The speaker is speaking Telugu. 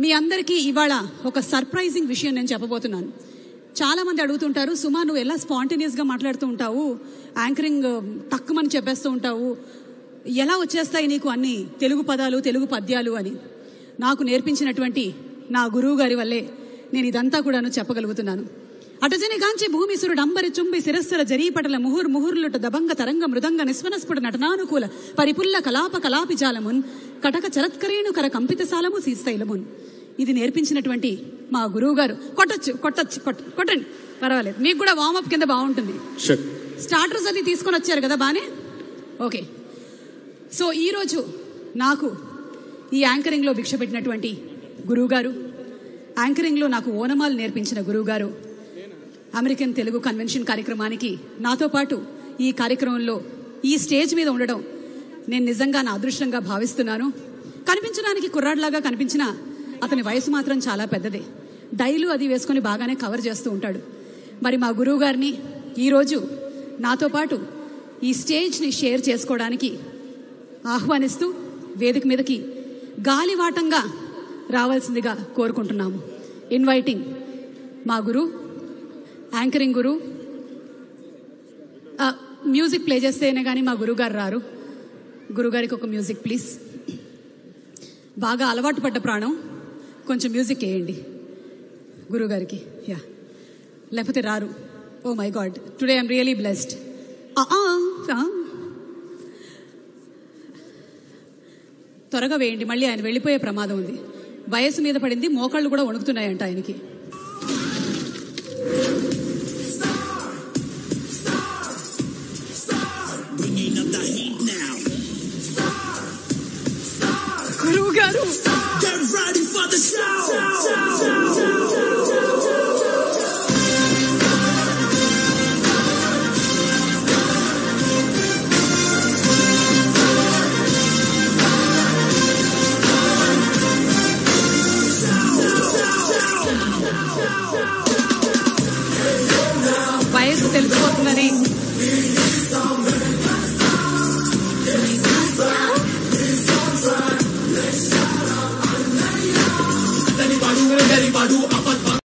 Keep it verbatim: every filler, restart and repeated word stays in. మీ అందరికీ ఇవాళ ఒక సర్ప్రైజింగ్ విషయం నేను చెప్పబోతున్నాను. చాలామంది అడుగుతుంటారు, సుమా నువ్వు ఎలా స్పాంటేనియస్గా మాట్లాడుతూ ఉంటావు, యాంకరింగ్ తక్కువని చెప్పేస్తూ ఉంటావు, ఎలా వచ్చేస్తాయి నీకు అన్ని తెలుగు పదాలు తెలుగు పద్యాలు అని. నాకు నేర్పించినటువంటి నా గురువు గారి వల్లే నేను ఇదంతా కూడాను చెప్పగలుగుతున్నాను. అటజని గాంచి భూమిసురుడు అంబరి చుంబి శిరస్సుల జరీపటల ముహుర్ ముహుర్లుట దబంగ తరంగ మృదంగ నిస్వనస్ఫుట నటనానుకూల పరిపుల్ల కలాప కలాపి జాలమున్ కటక చరత్కరేణు కర కంపిత సాలము సీస్తైలమున్. ఇది నేర్పించినటువంటి మా గురువు గారు. కొట్టచ్చు కొట్టచ్చు కొట్టండి పర్వాలేదు, మీకు కూడా వార్మప్ కింద బాగుంటుంది. స్టార్టర్స్ అది తీసుకొని వచ్చారు కదా, బానే ఓకే. సో ఈరోజు నాకు ఈ యాంకరింగ్లో భిక్ష పెట్టినటువంటి గురువుగారు, యాంకరింగ్లో నాకు ఓనమాలు నేర్పించిన గురువుగారు, అమెరికన్ తెలుగు కన్వెన్షన్ కార్యక్రమానికి నాతో పాటు ఈ కార్యక్రమంలో ఈ స్టేజ్ మీద ఉండడం నేను నిజంగా నా అదృష్టంగా భావిస్తున్నాను. కనిపించడానికి కుర్రాడిలాగా కనిపించిన అతని వయసు మాత్రం చాలా పెద్దదే. డైలు అది వేసుకొని బాగానే కవర్ చేస్తూ ఉంటాడు. మరి మా గురువు గారిని ఈరోజు నాతో పాటు ఈ స్టేజ్ని షేర్ చేసుకోవడానికి ఆహ్వానిస్తూ వేదిక మీదకి గాలివాటంగా రావాల్సిందిగా కోరుకుంటున్నాము. ఇన్వైటింగ్ మా గురు, యాంకరింగ్ గురు. మ్యూజిక్ ప్లే చేస్తేనే కానీ మా గురువుగారు రారు. గురుగారికి ఒక మ్యూజిక్ ప్లీజ్. బాగా అలవాటు పడ్డ ప్రాణం, కొంచెం మ్యూజిక్ వేయండి గురువుగారికి. యా, లేకపోతే రారు. Oh my god, today I'm really blessed. త్వరగా వేయండి, మళ్ళీ ఆయన వెళ్ళిపోయే ప్రమాదం ఉంది. వయసు మీద పడింది, మోకాళ్ళు కూడా వణుకుతున్నాయంట ఆయనకి. వయసు తెలుసుకోతుందని